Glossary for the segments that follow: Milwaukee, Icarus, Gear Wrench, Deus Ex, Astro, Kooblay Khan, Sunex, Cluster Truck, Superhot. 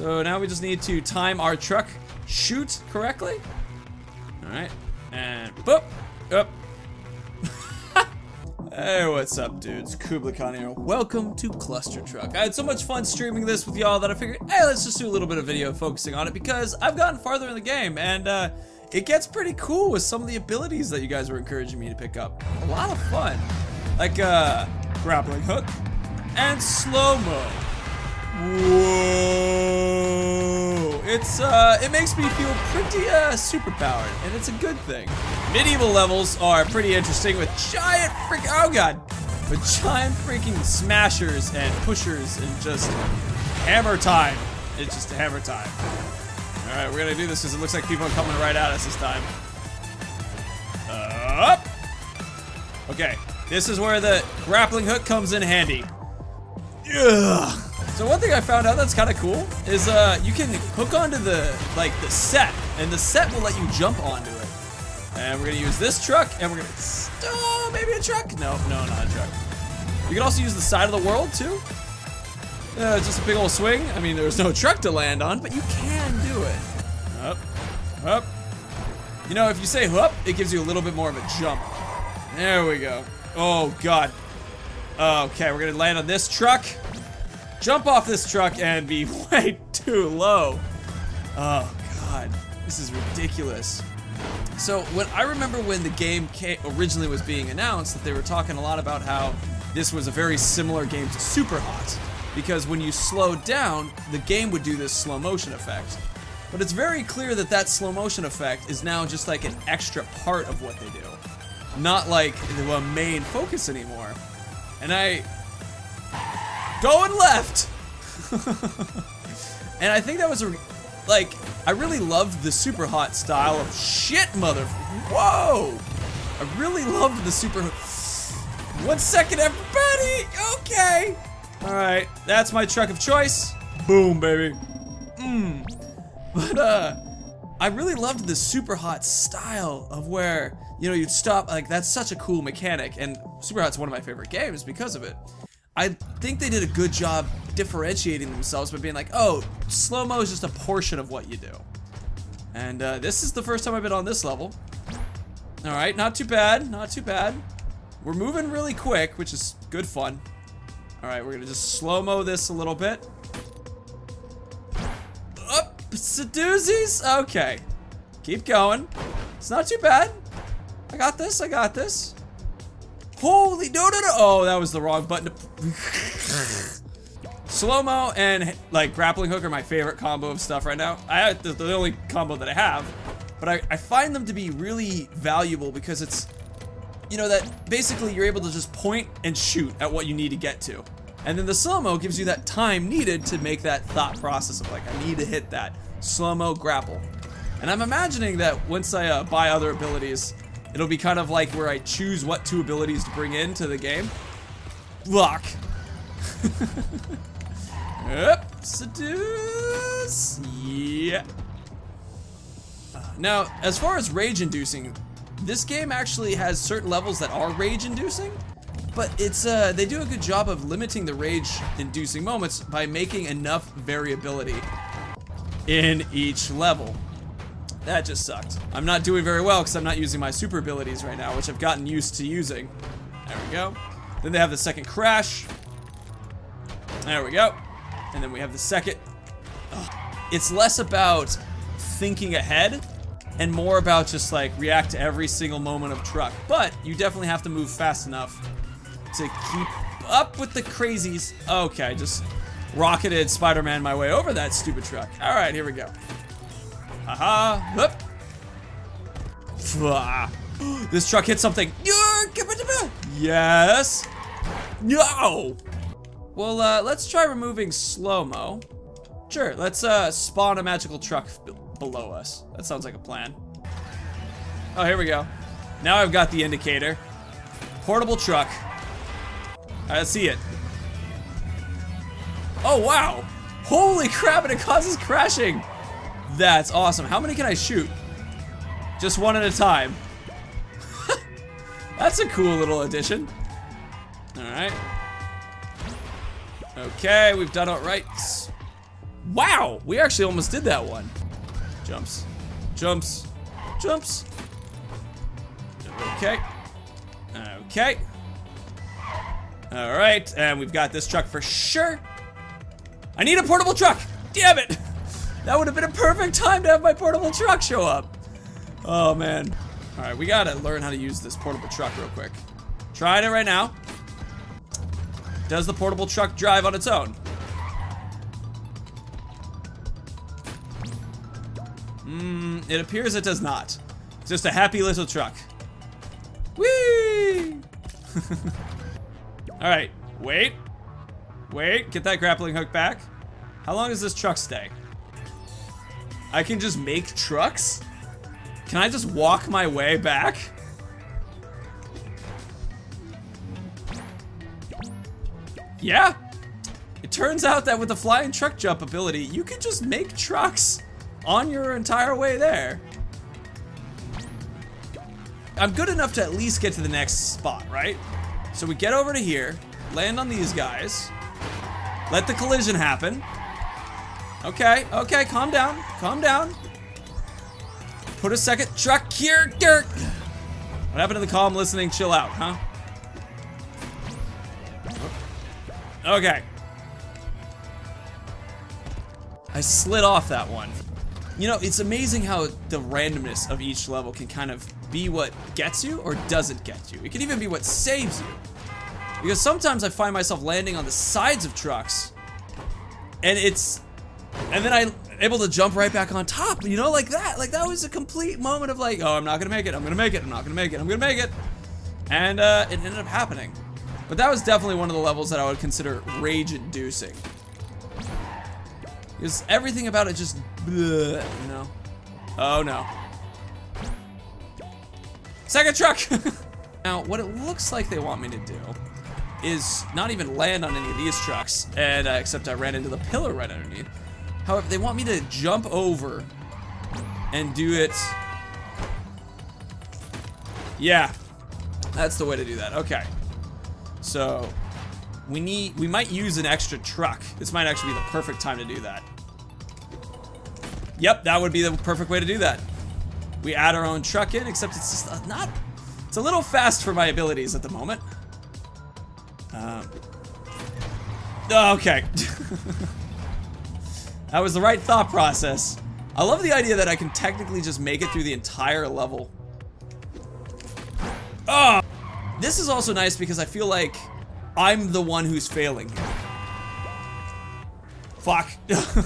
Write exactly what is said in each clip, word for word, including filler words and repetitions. So now we just need to time our truck shoot correctly. Alright. And boop! Up. Hey, what's up, dudes? Kooblay Khan here. Welcome to Cluster Truck. I had so much fun streaming this with y'all that I figured, hey, let's just do a little bit of video focusing on it because I've gotten farther in the game and uh, it gets pretty cool with some of the abilities that you guys were encouraging me to pick up. A lot of fun. Like uh, grappling hook and slow-mo. Whoa! It's uh, it makes me feel pretty uh, superpowered, and it's a good thing. Medieval levels are pretty interesting with giant freak oh god, with giant freaking smashers and pushers and just hammer time. It's just hammer time. All right, we're gonna do this because it looks like people are coming right at us this time. Uh, up. Okay, this is where the grappling hook comes in handy. Ugh. So one thing I found out that's kind of cool is uh, you can hook onto the like the set, and the set will let you jump onto it. And we're gonna use this truck, and we're gonna oh, maybe a truck? No, no, not a truck. You can also use the side of the world too. Uh, just a big old swing. I mean, there's no truck to land on, but you can do it. Up, up. You know, if you say up, it gives you a little bit more of a jump. There we go. Oh god. Okay, we're gonna land on this truck. Jump off this truck and be way too low. Oh god, this is ridiculous. So when I remember when the game came, originally was being announced, that they were talking a lot about how this was a very similar game to Superhot, because when you slowed down, the game would do this slow motion effect. But it's very clear that that slow motion effect is now just like an extra part of what they do, not like the main focus anymore. And I. Going left! And I think that was a, like, I really loved the super hot style of shit mother- Whoa! I really loved the super- One second, everybody! Okay! Alright, that's my truck of choice. Boom, baby. Mmm. But, uh, I really loved the super hot style of where, you know, you'd stop, like, that's such a cool mechanic, and Superhot's one of my favorite games because of it. I think they did a good job differentiating themselves by being like, oh, slow-mo is just a portion of what you do. And uh, this is the first time I've been on this level. All right, not too bad, not too bad. We're moving really quick, which is good fun. All right, we're gonna just slow-mo this a little bit. Up, doozies. Okay, keep going. It's not too bad. I got this, I got this. Holy no no no! Oh, that was the wrong button. Slow-mo and like grappling hook are my favorite combo of stuff right now. I they're the only combo that I have, but I, I find them to be really valuable because it's, you know, that basically you're able to just point and shoot at what you need to get to, and then the slow-mo gives you that time needed to make that thought process of like I need to hit that slow-mo grapple, and I'm imagining that once I uh, buy other abilities. It'll be kind of like where I choose what two abilities to bring into the game. Block. Up, seduce. Yeah. Now, as far as rage inducing, this game actually has certain levels that are rage inducing, but it's uh, they do a good job of limiting the rage inducing moments by making enough variability in each level. That just sucked. I'm not doing very well because I'm not using my super abilities right now, which I've gotten used to using. There we go. Then they have the second crash. There we go. And then we have the second. Ugh. It's less about thinking ahead and more about just like react to every single moment of truck. But you definitely have to move fast enough to keep up with the crazies. Okay, just rocketed Spider-Man my way over that stupid truck. All right, here we go. Aha! Hup! This truck hit something. Yes. No. Well, uh, let's try removing slow-mo. Sure. Let's uh, spawn a magical truck b below us. That sounds like a plan. Oh, here we go. Now I've got the indicator. Portable truck. I see it. Oh wow! Holy crap! And it causes crashing. That's awesome. How many can I shoot? Just one at a time. That's a cool little addition. All right. Okay, we've done all right. Wow, we actually almost did that one. Jumps, jumps, jumps. Okay, okay. All right, and we've got this truck for sure. I need a portable truck, damn it. That would have been a perfect time to have my portable truck show up. Oh man. All right, we gotta learn how to use this portable truck real quick. Trying it right now. Does the portable truck drive on its own? Mm, it appears it does not. It's just a happy little truck. Whee! All right, wait, wait, get that grappling hook back. How long does this truck stay? I can just make trucks? Can I just walk my way back? Yeah, it turns out that with the flying truck jump ability, you can just make trucks on your entire way there. I'm good enough to at least get to the next spot, right? So we get over to here, land on these guys, let the collision happen. Okay, okay, calm down, calm down. Put a second truck here, dirt. What happened to the calm listening, chill out, huh? Okay. I slid off that one. You know, it's amazing how the randomness of each level can kind of be what gets you or doesn't get you. It can even be what saves you. Because sometimes I find myself landing on the sides of trucks and it's, and then I'm able to jump right back on top, you know, like that. Like that was a complete moment of like, oh, I'm not gonna make it, I'm gonna make it, I'm not gonna make it, I'm gonna make it. And uh, it ended up happening. But that was definitely one of the levels that I would consider rage-inducing. Because everything about it just, bleh, you know. Oh no. Second truck! Now, what it looks like they want me to do is not even land on any of these trucks, and uh, except I ran into the pillar right underneath. However, they want me to jump over and do it. Yeah, that's the way to do that, okay. So, we need, we might use an extra truck. This might actually be the perfect time to do that. Yep, that would be the perfect way to do that. We add our own truck in, except it's just not, it's a little fast for my abilities at the moment. Um, okay. That was the right thought process. I love the idea that I can technically just make it through the entire level. Oh! This is also nice because I feel like I'm the one who's failing here. Fuck. All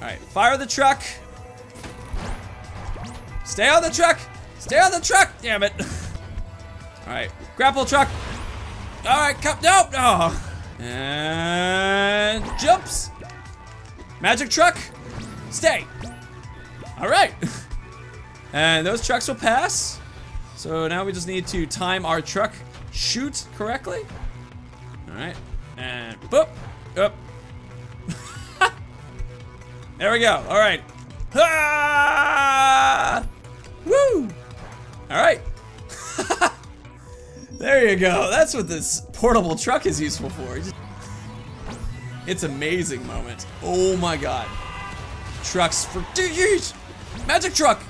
right, fire the truck. Stay on the truck! Stay on the truck! Damn it! All right, grapple truck. All right, come. No, no. And jumps. Magic truck. Stay. All right. And those trucks will pass. So now we just need to time our truck shoot correctly. All right. And boop. Up. There we go. All right. Ah! Woo! Alright. There you go. That's what this portable truck is useful for. It's amazing moment. Oh my god. Trucks for dude. Magic truck!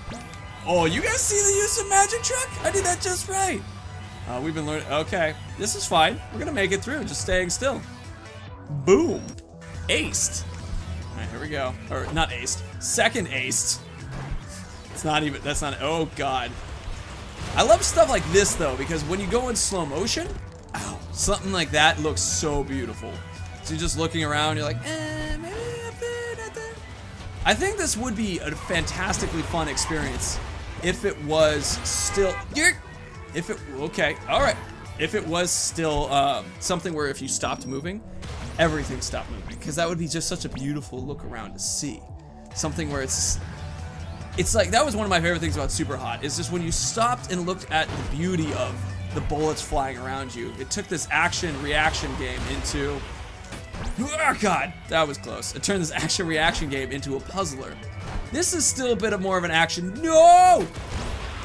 Oh, you guys see the use of magic truck? I did that just right. Uh, we've been learning. Okay. This is fine. We're gonna make it through. Just staying still. Boom. Aced. Alright, here we go. Or, not aced. Second aced. It's not even, that's not, oh god. I love stuff like this though, because when you go in slow motion, ow, something like that looks so beautiful. So you're just looking around, you're like, eh, maybe up there, not there. I think this would be a fantastically fun experience if it was still, if it, okay, all right. If it was still um, something where if you stopped moving, everything stopped moving, because that would be just such a beautiful look around to see. Something where it's, It's like, that was one of my favorite things about Superhot, is just when you stopped and looked at the beauty of the bullets flying around you. It took this action-reaction game into, oh god, that was close. It turned this action-reaction game into a puzzler. This is still a bit of more of an action, no!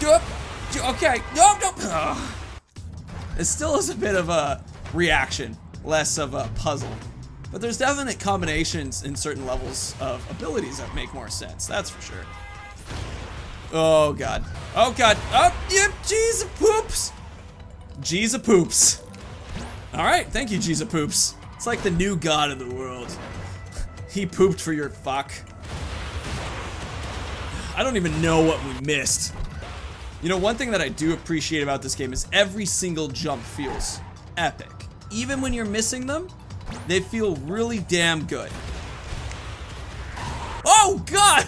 Okay, no, no! Oh. It still is a bit of a reaction, less of a puzzle. But there's definite combinations in certain levels of abilities that make more sense, that's for sure. Oh god. Oh god. Oh, yep, Jesus poops! Jesus poops. Alright, thank you, Jesus poops. It's like the new god of the world. He pooped for your fuck. I don't even know what we missed. You know, one thing that I do appreciate about this game is every single jump feels epic. Even when you're missing them, they feel really damn good. Oh god!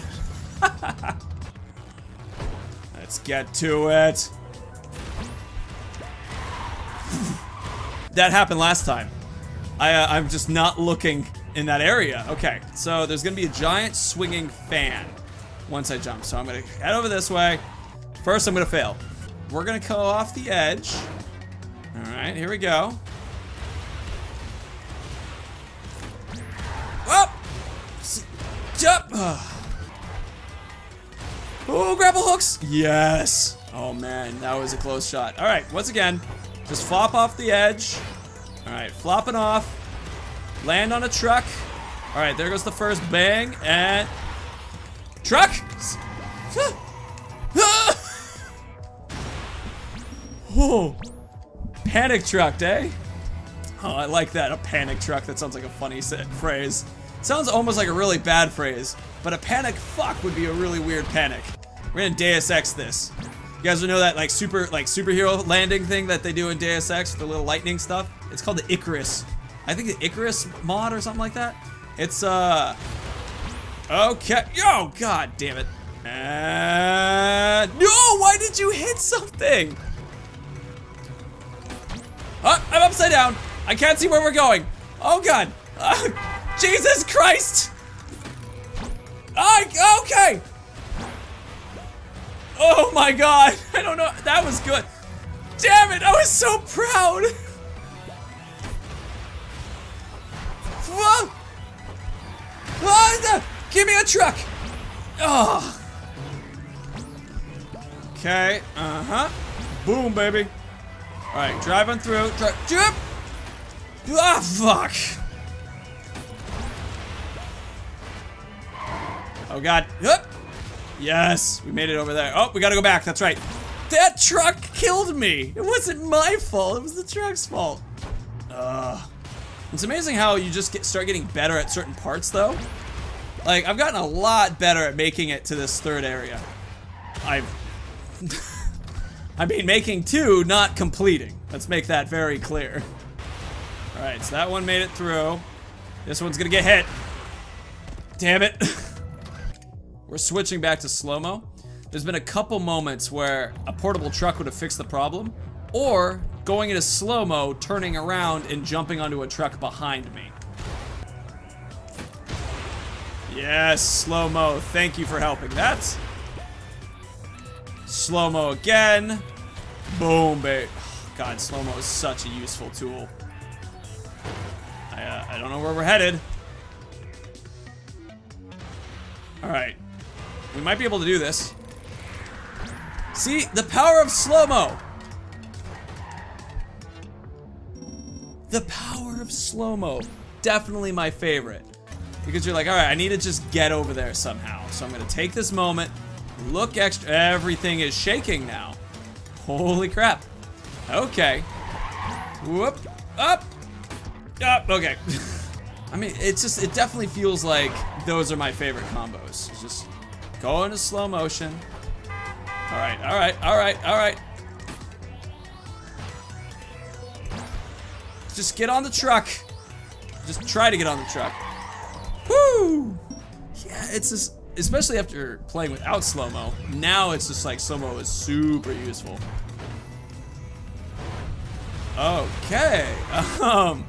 Let's get to it. That happened last time. I, uh, I'm just not looking in that area. Okay, so there's gonna be a giant swinging fan once I jump. So I'm gonna head over this way. First, I'm gonna fail. We're gonna go off the edge. All right, here we go. Up, jump. Oh, grapple hooks. Yes. Oh man, that was a close shot. All right, once again, just flop off the edge. All right, flopping off. Land on a truck. All right, there goes the first bang and truck. Oh, panic truck, eh? Oh, I like that. A panic truck. That sounds like a funny phrase. Sounds almost like a really bad phrase, but a panic fuck would be a really weird panic. We're gonna Deus Ex this. You guys know that like super like superhero landing thing that they do in Deus Ex, the little lightning stuff? It's called the Icarus. I think the Icarus mod or something like that. It's uh okay. Oh god damn it. And no, why did you hit something? Oh, I'm upside down. I can't see where we're going. Oh god. Uh, Jesus Christ. I okay. Oh my god, I don't know, that was good. Damn it, I was so proud. Whoa. Whoa. Give me a truck. Oh. Okay, uh-huh. Boom, baby. All right, driving through, drive, jump. Ah, fuck. Oh god, yep. Yes, we made it over there. Oh, we gotta go back, that's right. That truck killed me. It wasn't my fault, it was the truck's fault. Uh, it's amazing how you just get, start getting better at certain parts though. Like, I've gotten a lot better at making it to this third area. I've, I mean making two, not completing. Let's make that very clear. All right, so that one made it through. This one's gonna get hit. Damn it. We're switching back to slow-mo. There's been a couple moments where a portable truck would have fixed the problem, or going into slow-mo, turning around and jumping onto a truck behind me. Yes, slow-mo, thank you for helping. That's slow-mo again. Boom, babe. God, slow-mo is such a useful tool. I, uh, I don't know where we're headed. All right. We might be able to do this. See, the power of slow-mo. The power of slow-mo. Definitely my favorite. Because you're like, all right, I need to just get over there somehow. So I'm going to take this moment. Look extra. Everything is shaking now. Holy crap. Okay. Whoop. Up. Up. Okay. I mean, it's just, it definitely feels like those are my favorite combos. It's just go into slow motion. All right, all right, all right, all right. Just get on the truck. Just try to get on the truck. Woo! Yeah, it's just, especially after playing without slow-mo, now it's just like slow-mo is super useful. Okay. Um...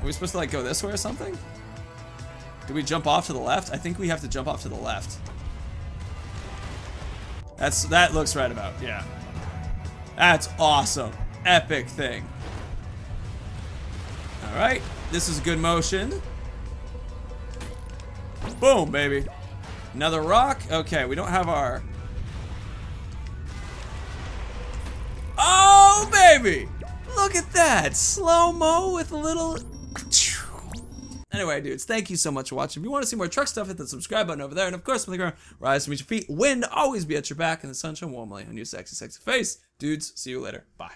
Are we supposed to like go this way or something? Do we jump off to the left? I think we have to jump off to the left. That's, that looks right about, yeah. That's awesome. Epic thing. All right, this is good motion. Boom, baby. Another rock. Okay, we don't have our... Oh, baby! Look at that. Slow-mo with a little... Anyway, dudes, thank you so much for watching. If you want to see more truck stuff, hit the subscribe button over there. And of course, from the ground, rise from your feet. Wind always be at your back, and the sun shine warmly on your sexy, sexy face. Dudes, see you later. Bye.